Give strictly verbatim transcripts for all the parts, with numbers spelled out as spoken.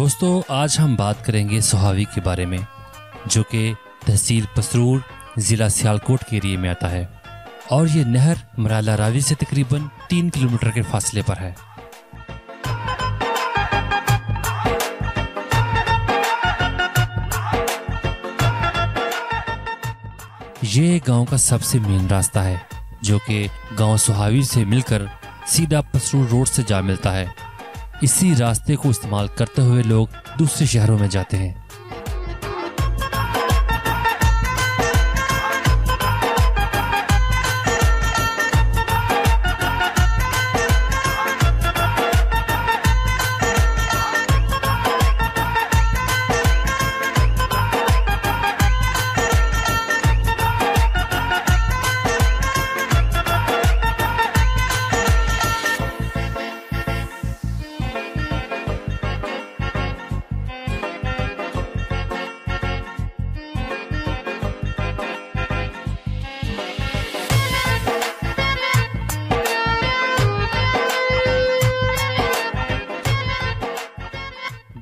दोस्तों आज हम बात करेंगे सुहावी के बारे में, जो कि तहसील पसरूर ज़िला सियालकोट के एरिए में आता है और ये नहर मराला रावी से तकरीबन तीन किलोमीटर के फासले पर है। ये गांव का सबसे मेन रास्ता है जो कि गांव सुहावी से मिलकर सीधा पसरूर रोड से जा मिलता है। इसी रास्ते को इस्तेमाल करते हुए लोग दूसरे शहरों में जाते हैं।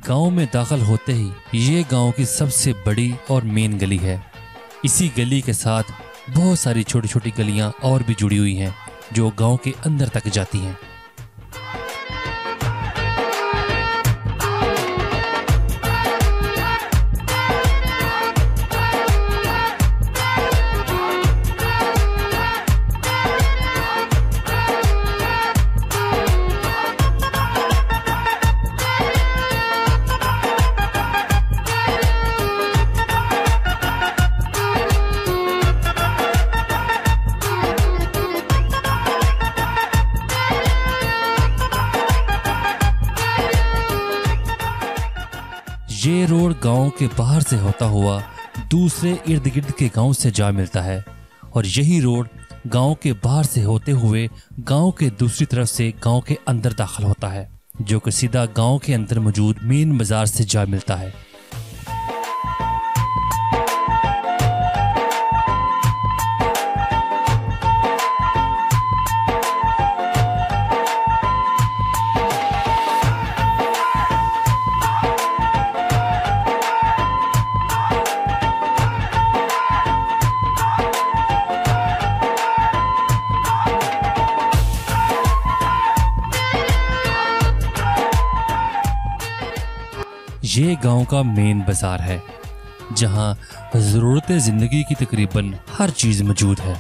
गांव में दाखिल होते ही ये गांव की सबसे बड़ी और मेन गली है। इसी गली के साथ बहुत सारी छोटी छोटी गलियां और भी जुड़ी हुई हैं जो गांव के अंदर तक जाती हैं। ये रोड गांव के बाहर से होता हुआ दूसरे इर्द गिर्द के गांव से जा मिलता है और यही रोड गांव के बाहर से होते हुए गांव के दूसरी तरफ से गांव के अंदर दाखिल होता है, जो कि सीधा गांव के अंदर मौजूद मेन बाजार से जा मिलता है। ये गांव का मेन बाज़ार है जहां ज़रूरत ज़िंदगी की तकरीबन हर चीज़ मौजूद है।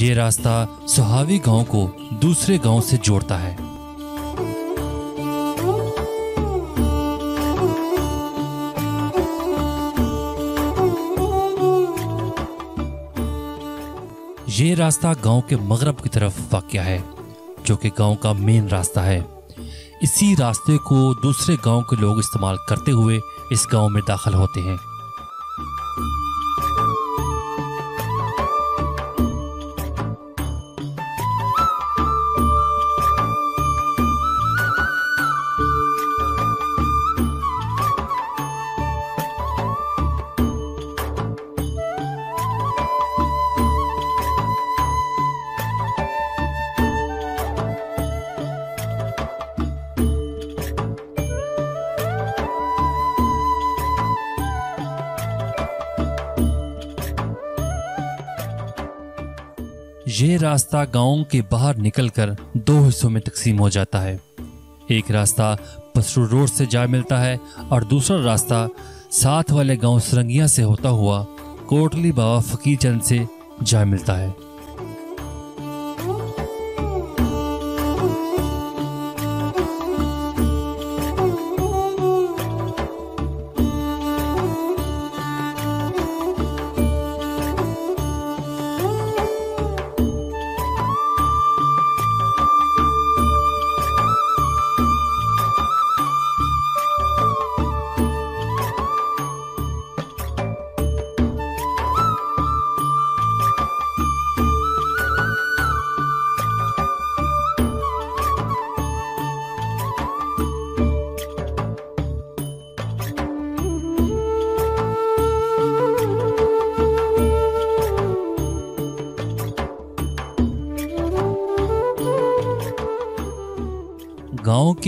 ये रास्ता सुहावी गांव को दूसरे गांव से जोड़ता है। ये रास्ता गांव के मगरब की तरफ वाक़िया है जो कि गांव का मेन रास्ता है। इसी रास्ते को दूसरे गांव के लोग इस्तेमाल करते हुए इस गांव में दाखिल होते हैं। ये रास्ता गांव के बाहर निकलकर दो हिस्सों में तकसीम हो जाता है। एक रास्ता पसरूर रोड से जा मिलता है और दूसरा रास्ता साथ वाले गांव सरंगिया से होता हुआ कोटली बाबा फकीर चंद से जा मिलता है।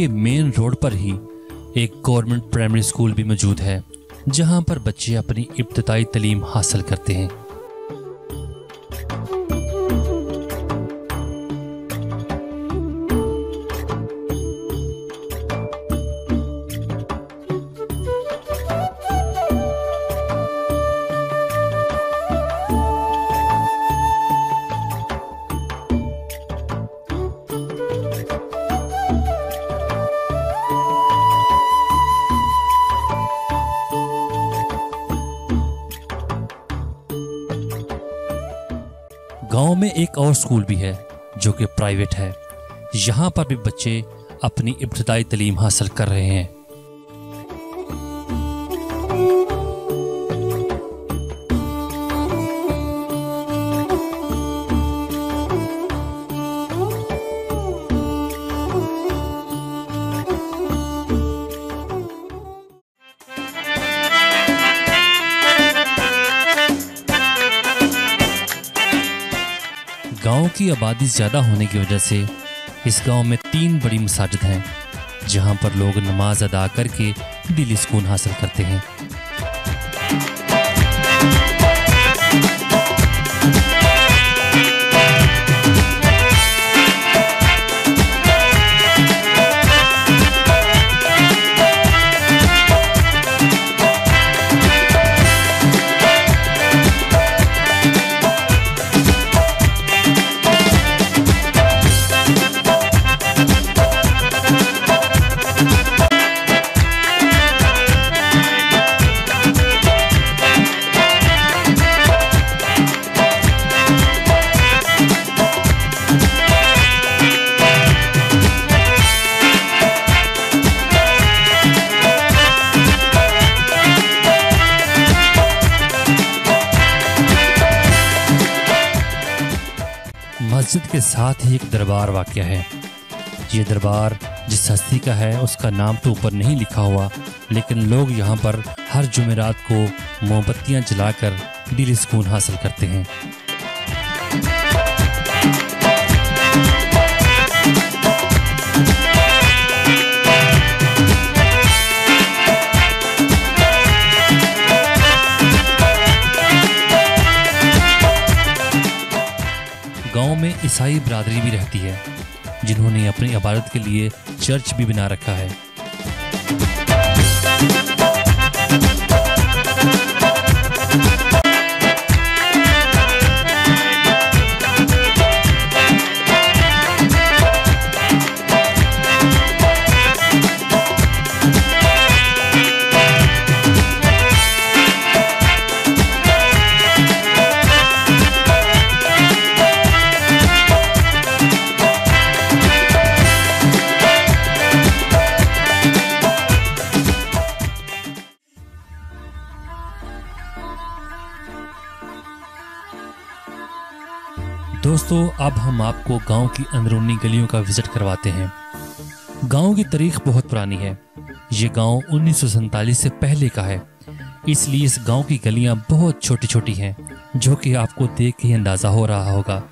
के मेन रोड पर ही एक गवर्नमेंट प्राइमरी स्कूल भी मौजूद है, जहां पर बच्चे अपनी इब्तिदाई तलीम हासिल करते हैं। गांव में एक और स्कूल भी है जो कि प्राइवेट है, यहाँ पर भी बच्चे अपनी इब्तिदाई तलीम हासिल कर रहे हैं। गांव की आबादी ज़्यादा होने की वजह से इस गांव में तीन बड़ी मस्जिदें हैं, जहां पर लोग नमाज अदा करके दिली सुकून हासिल करते हैं। मस्जिद के साथ ही एक दरबार वाक़या है। ये दरबार जिस हस्ती का है उसका नाम तो ऊपर नहीं लिखा हुआ, लेकिन लोग यहाँ पर हर जुमेरात को मोमबत्तियाँ जलाकर दिली सुकून हासिल करते हैं। गांव में ईसाई बरादरी भी रहती है, जिन्होंने अपनी इबादत के लिए चर्च भी बना रखा है। दोस्तों, अब हम आपको गांव की अंदरूनी गलियों का विजिट करवाते हैं। गांव की तारीख बहुत पुरानी है। ये गांव उन्नीस सौ सैंतालीस से पहले का है, इसलिए इस गांव की गलियां बहुत छोटी छोटी हैं, जो कि आपको देख के अंदाज़ा हो रहा होगा।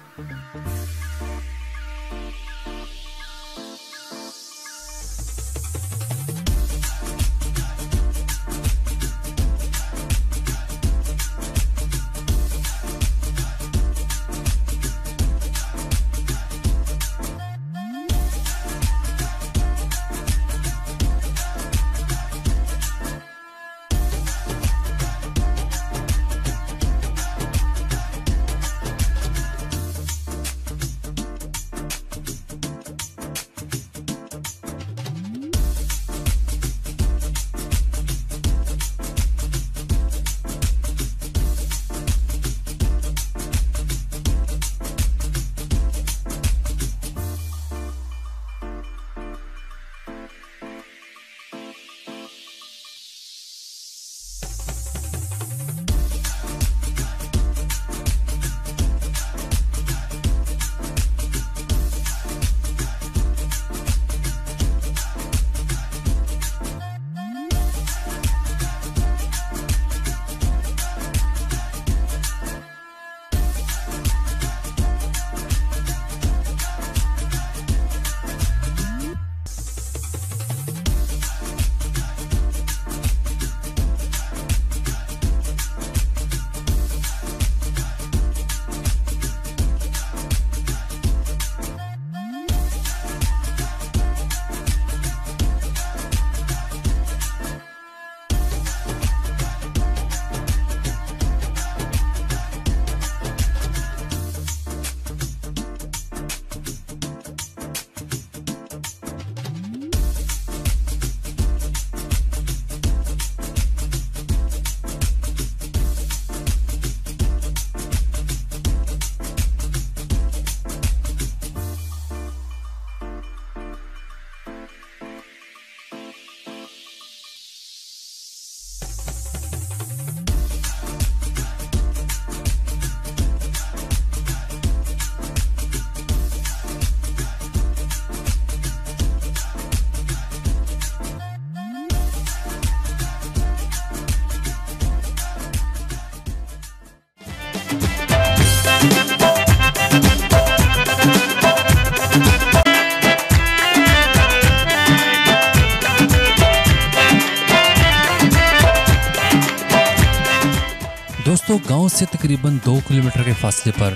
दोस्तों, गांव से तकरीबन दो किलोमीटर के फासले पर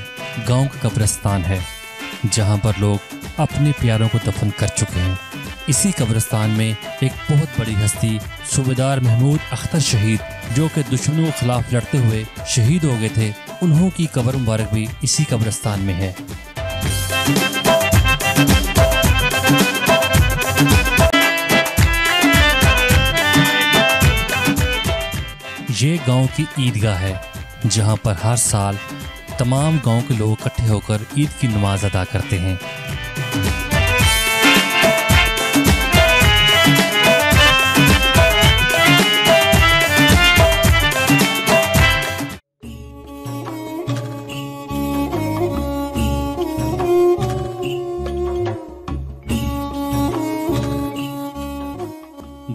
गांव का कब्रिस्तान है, जहां पर लोग अपने प्यारों को दफन कर चुके हैं। इसी कब्रिस्तान में एक बहुत बड़ी हस्ती सुबेदार महमूद अख्तर शहीद, जो कि दुश्मनों के खिलाफ लड़ते हुए शहीद हो गए थे, उन्हों की कब्र मुबारक भी इसी कब्रिस्तान में है। ये गांव की ईदगाह है, जहां पर हर साल तमाम गांव के लोग इकट्ठे होकर ईद की नमाज अदा करते हैं।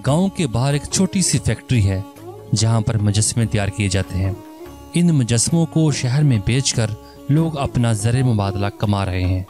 गांव के बाहर एक छोटी सी फैक्ट्री है, जहां पर मुजस्मे तैयार किए जाते हैं। इन मुजस्मों को शहर में बेचकर लोग अपना ज़र मुबादला कमा रहे हैं।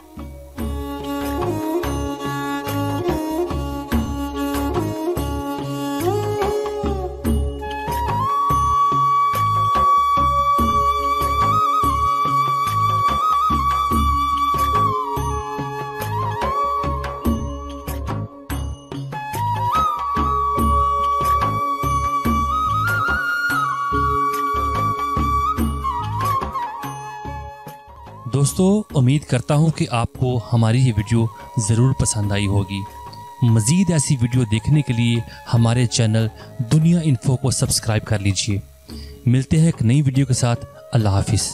दोस्तों, उम्मीद करता हूं कि आपको हमारी ये वीडियो ज़रूर पसंद आई होगी। मज़ीद ऐसी वीडियो देखने के लिए हमारे चैनल दुनिया इनफो को सब्सक्राइब कर लीजिए। मिलते हैं एक नई वीडियो के साथ। अल्लाह हाफिज़।